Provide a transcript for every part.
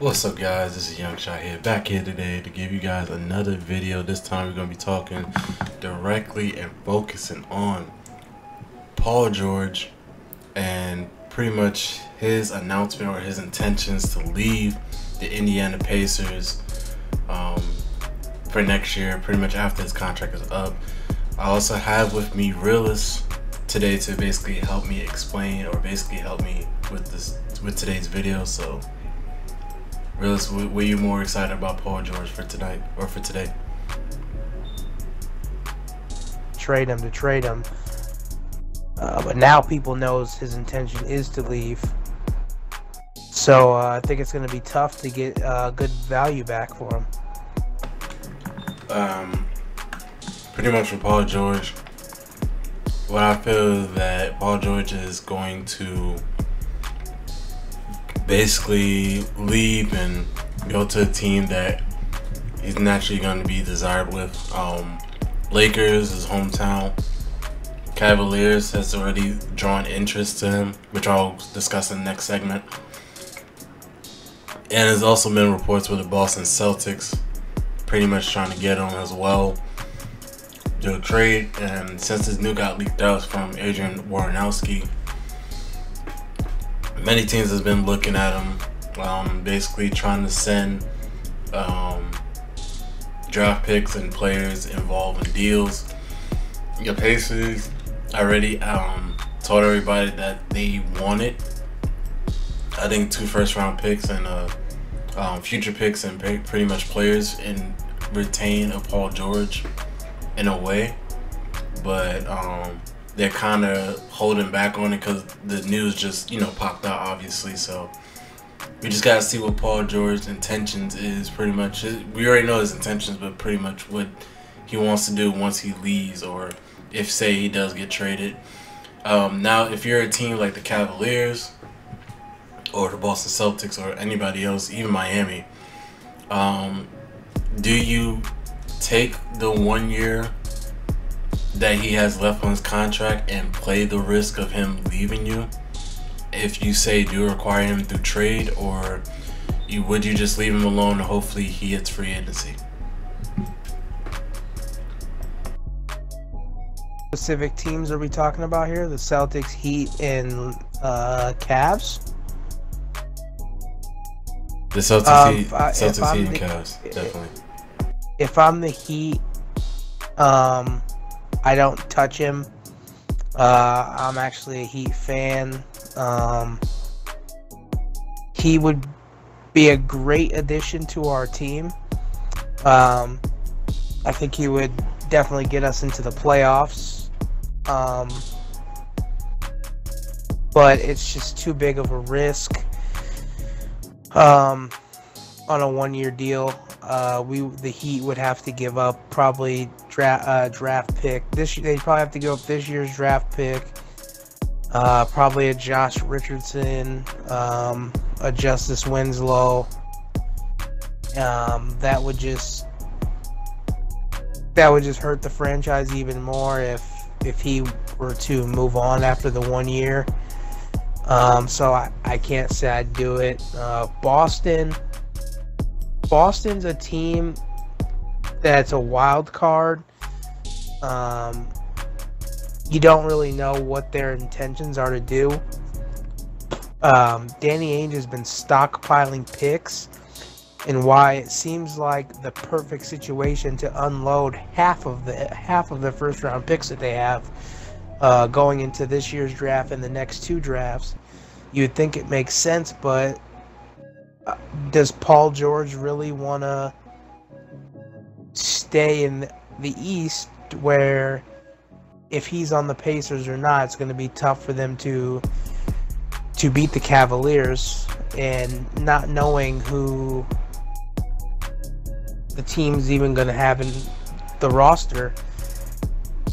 What's up, guys? This is Youngshot here, back here today to give you guys another video. This time we're going to be talking directly and focusing on Paul George and pretty much his announcement or his intentions to leave the Indiana Pacers for next year, pretty much after his contract is up. I also have with me Realest today to basically help me explain or basically help me with today's video. So Realest, were you more excited about Paul George for tonight or for today? Trade him to trade him. But now people knows his intention is to leave. So I think it's going to be tough to get good value back for him. Pretty much for Paul George, what I feel is that Paul George is going to basically leave and go to a team that he's naturally going to be desired with. Lakers, his hometown. Cavaliers has already drawn interest to him, which I'll discuss in the next segment. And there's also been reports with the Boston Celtics pretty much trying to get him as well, do a trade. And since this news got leaked out from Adrian Weronowski, many teams has been looking at him, basically trying to send draft picks and players involved in deals. Your Pacers already told everybody that they wanted, I think, 2 first-round picks and future picks and pretty much players and retain a Paul George in a way, but they're kind of holding back on it because the news just, you know, popped out, obviously. So we just got to see what Paul George's intentions is, pretty much. We already know his intentions, but pretty much what he wants to do once he leaves, or if, say, he does get traded. Now, if you're a team like the Cavaliers or the Boston Celtics or anybody else, even Miami, do you take the 1 year that he has left on his contract and play the risk of him leaving you if you, say, do require him through trade, or would you just leave him alone and hopefully he hits free agency? Specific teams are we talking about here? The Celtics, Heat, and Cavs? The Celtics, Heat and Cavs, definitely. If I'm the Heat, I don't touch him. I'm actually a Heat fan. He would be a great addition to our team. I think he would definitely get us into the playoffs. But it's just too big of a risk on a one-year deal. The Heat would have to give up probably draft pick. They'd probably have to give up this year's draft pick, probably a Josh Richardson, a Justice Winslow. That would just hurt the franchise even more if he were to move on after the 1 year. So I can't say I'd do it. Boston's a team that's a wild card. You don't really know what their intentions are to do. Danny Ainge has been stockpiling picks, and why it seems like the perfect situation to unload half of the first round picks that they have going into this year's draft and the next two drafts. You'd think it makes sense, but does Paul George really want to stay in the East, where if he's on the Pacers or not, it's going to be tough for them to beat the Cavaliers, and not knowing who the team's even going to have in the roster.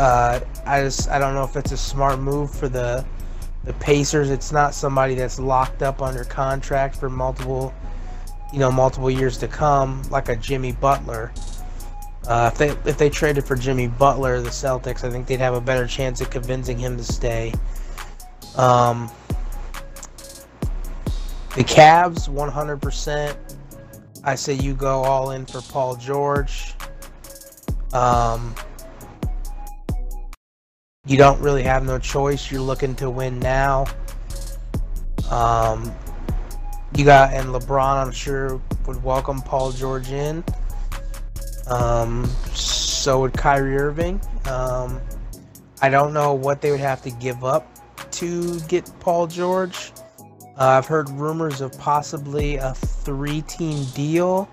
I don't know if it's a smart move for the Pacers. It's not somebody that's locked up under contract for multiple years to come, like a Jimmy Butler. If they traded for Jimmy Butler, the Celtics, I think they'd have a better chance at convincing him to stay. The Cavs, 100%. I say you go all in for Paul George. You don't really have no choice. You're looking to win now. You got, and LeBron, I'm sure, would welcome Paul George in. So would Kyrie Irving. I don't know what they would have to give up to get Paul George. I've heard rumors of possibly a 3-team deal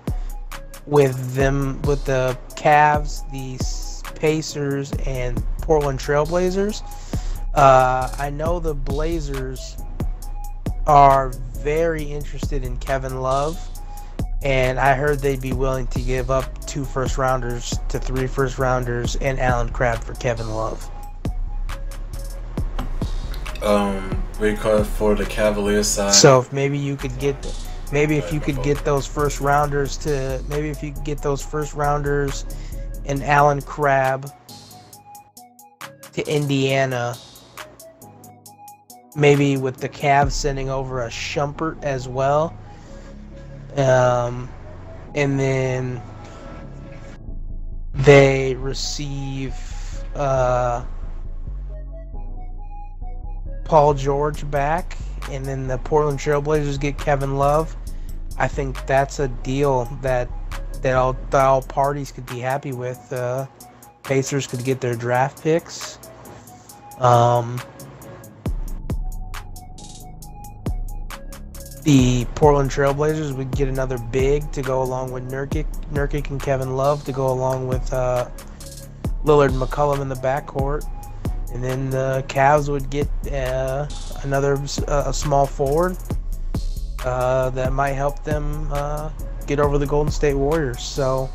with them, with the Cavs, the Pacers, and Portland Trail Blazers. I know the Blazers are very interested in Kevin Love, and I heard they'd be willing to give up 2 first-rounders to 3 first-rounders and Allen Crabbe for Kevin Love. Because for the Cavaliers side, so if maybe you could get, maybe if you could get those first-rounders to, maybe if you could get those first-rounders and Allen Crabbe to Indiana, maybe with the Cavs sending over a Shumpert as well. And then they receive Paul George back, and then the Portland Trail Blazers get Kevin Love. I think that's a deal that all parties could be happy with. Pacers could get their draft picks. The Portland Trail Blazers would get another big to go along with Nurkic and Kevin Love to go along with Lillard, McCollum in the backcourt, and then the Cavs would get another small forward that might help them get over the Golden State Warriors. So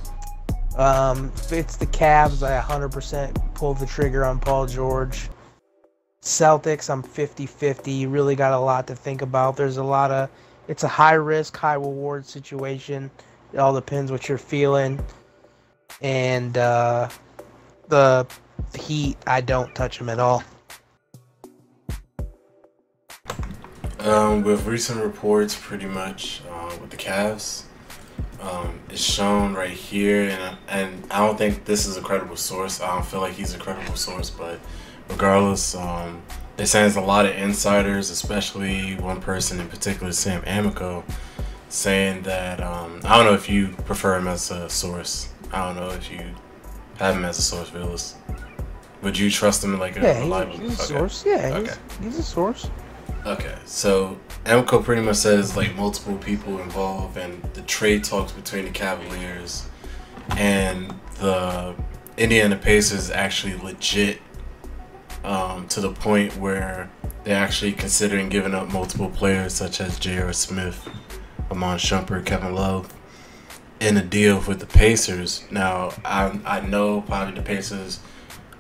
if it's the Cavs, I 100% pull the trigger on Paul George. Celtics, I'm 50-50. You really got a lot to think about. There's a lot of, it's a high risk, high reward situation. It all depends what you're feeling. And the Heat, I don't touch them at all. With recent reports, pretty much with the Cavs, it's shown right here, and I don't think this is a credible source. I don't feel like he's a credible source, but regardless, they're saying there's a lot of insiders, especially one person in particular, Sam Amico, saying that, I don't know if you prefer him as a source. I don't know if you have him as a source, Realist. Would you trust him in like a reliable source? Source? Yeah, okay. He's a source. Okay, so Amico pretty much says like multiple people involved and the trade talks between the Cavaliers and the Indiana Pacers is actually legit. To the point where they're actually considering giving up multiple players such as J.R. Smith, Iman Shumpert, Kevin Love, in a deal with the Pacers. Now, I know probably the Pacers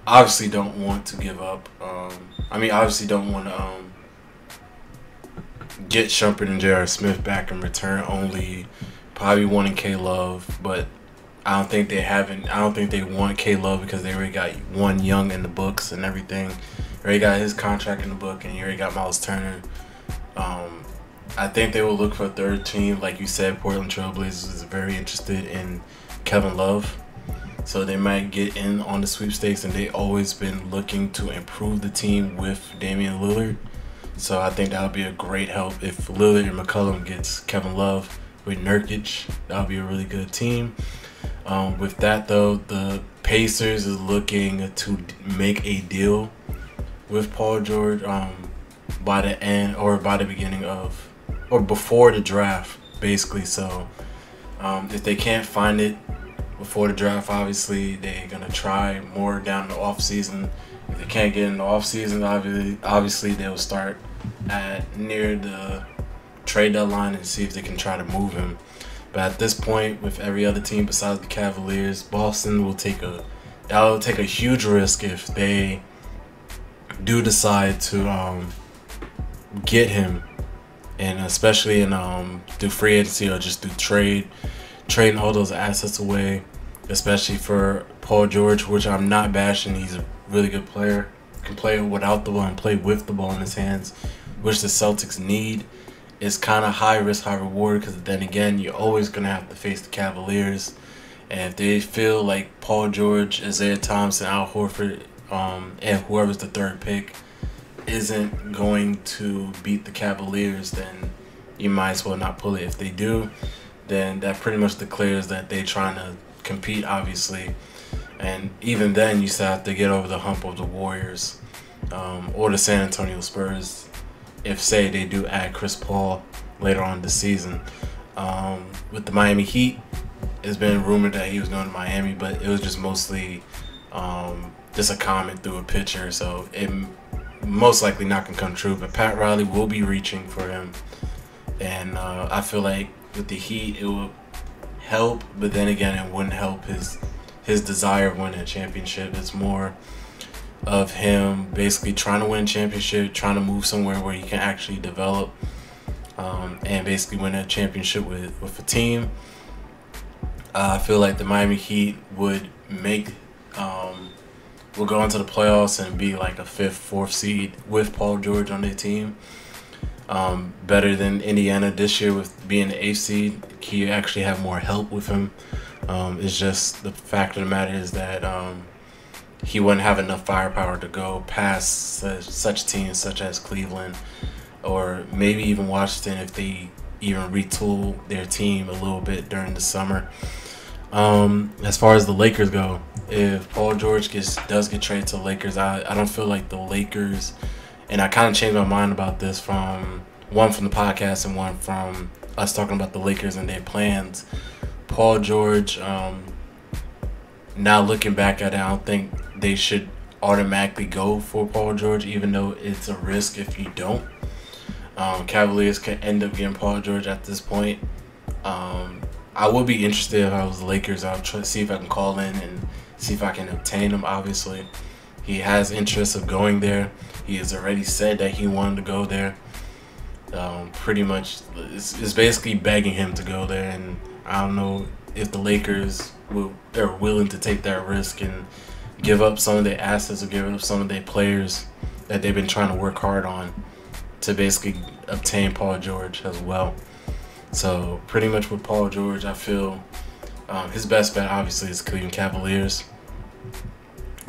obviously don't want to give up. I mean, obviously don't want to get Shumpert and J.R. Smith back in return, only probably wanting K-Love, but I don't think they haven't. I don't think they want K-Love because they already got one Young in the books and everything. They already got his contract in the book, and you already got Miles Turner. I think they will look for a third team, like you said. Portland Trailblazers is very interested in Kevin Love, so they might get in on the sweepstakes. And they always been looking to improve the team with Damian Lillard, so I think that'll be a great help if Lillard and McCollum gets Kevin Love with Nurkic. That'll be a really good team. With that though, the Pacers is looking to make a deal with Paul George by the end or by the beginning of or before the draft, basically. So if they can't find it before the draft, obviously they're gonna try more down the off season. If they can't get in the off season, obviously they'll start at near the trade deadline and see if they can try to move him. But at this point, with every other team besides the Cavaliers, Boston will take a huge risk if they do decide to get him, and especially in through free agency or just through trading all those assets away, especially for Paul George, which I'm not bashing. He's a really good player, can play without the ball and play with the ball in his hands, which the Celtics need. is kind of high risk, high reward, because then again, you're always going to have to face the Cavaliers. And if they feel like Paul George, Isaiah Thompson, Al Horford, and whoever's the third pick isn't going to beat the Cavaliers, then you might as well not pull it. If they do, then that pretty much declares that they're trying to compete, obviously. And even then, you still have to get over the hump of the Warriors or the San Antonio Spurs if, say, they do add Chris Paul later on this season. With the Miami Heat, it's been rumored that he was going to Miami, but it was just mostly just a comment through a picture, so it most likely not going to come true. But Pat Riley will be reaching for him, and I feel like with the Heat, it will help, but then again, it wouldn't help his desire of winning a championship. It's more of him basically trying to win a championship, trying to move somewhere where he can actually develop and basically win a championship with a team. I feel like the Miami Heat would make will go into the playoffs and be like a 5th, 4th seed with Paul George on their team. Better than Indiana this year with being the 8th seed. He actually have more help with him. It's just the fact of the matter is that he wouldn't have enough firepower to go past such teams such as Cleveland or maybe even Washington if they even retool their team a little bit during the summer. As far as the Lakers go, if Paul George does get traded to the Lakers, I don't feel like the Lakers, and I kind of changed my mind about this from the podcast and one from us talking about the Lakers and their plans. Paul George, now looking back at it, I don't think they should automatically go for Paul George, even though it's a risk if you don't. Cavaliers can end up getting Paul George at this point. I would be interested if I was the Lakers. I'll try to see if I can call in and see if I can obtain him, obviously. He has interest of going there. He has already said that he wanted to go there. Pretty much, it's basically begging him to go there, and I don't know if the Lakers are willing to take that risk and give up some of their assets or give up some of their players that they've been trying to work hard on to basically obtain Paul George as well. So pretty much with Paul George, I feel his best bet obviously is Cleveland Cavaliers.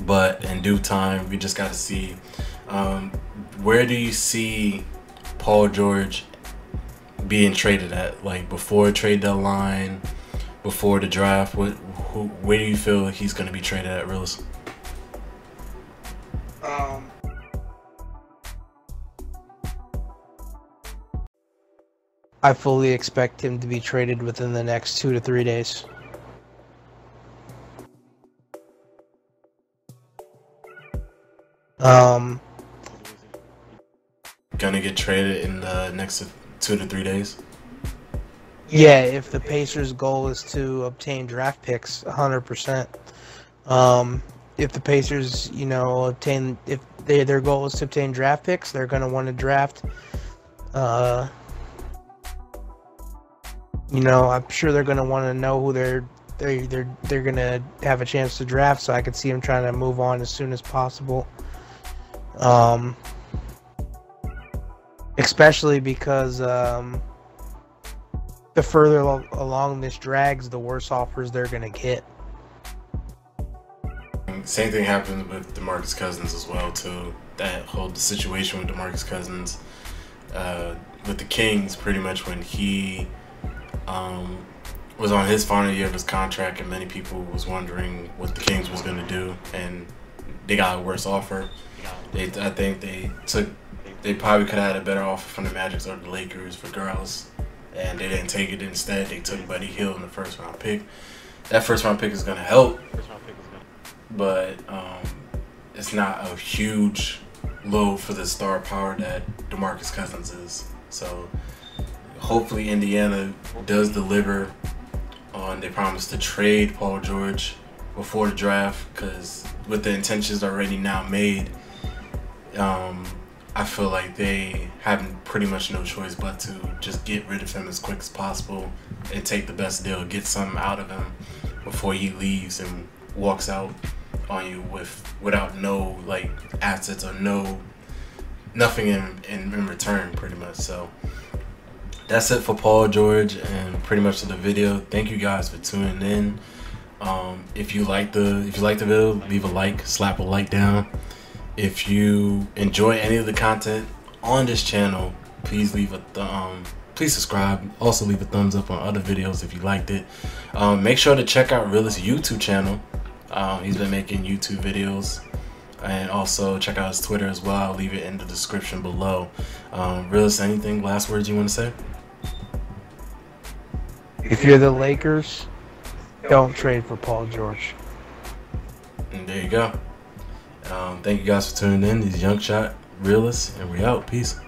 But in due time, we just got to see where do you see Paul George being traded at, like before trade deadline, before the draft? Where do you feel he's going to be traded at, Realest? I fully expect him to be traded within the next 2 to 3 days. Gonna get traded in the next 2 to 3 days? Yeah, if the Pacers' goal is to obtain draft picks, 100%. If the Pacers, you know, if their goal is to obtain draft picks, they're gonna want to draft. You know, I'm sure they're gonna want to know who they're gonna have a chance to draft. So I could see them trying to move on as soon as possible. Especially because the further along this drags, the worse offers they're gonna get. Same thing happened with DeMarcus Cousins as well too. That whole situation with DeMarcus Cousins with the Kings, pretty much when he was on his final year of his contract, and many people was wondering what the Kings was going to do, and they got a worse offer. I think they probably could have had a better offer from the Magic or the Lakers for girls, and they didn't take it. Instead, they took Buddy Hield in the first round pick. That first round pick is going to help, but it's not a huge load for the star power that DeMarcus Cousins is. So hopefully Indiana does deliver on their promise to trade Paul George before the draft, because with the intentions already now made, I feel like they have pretty much no choice but to just get rid of him as quick as possible and take the best deal, get something out of him before he leaves and walks out on you without no like assets or nothing in return, pretty much. So that's it for Paul George and pretty much the video. Thank you guys for tuning in. If you like the video, leave a like, slap a like down. If you enjoy any of the content on this channel, please leave a please subscribe. Also leave a thumbs up on other videos if you liked it. Make sure to check out Realest YouTube channel. He's been making YouTube videos, and also check out his Twitter as well. I'll leave it in the description below. Realest, anything last words you want to say? If you're the Lakers, don't trade for Paul George. And there you go. Thank you guys for tuning in. This is Youngshot, Realest, and we out. Peace.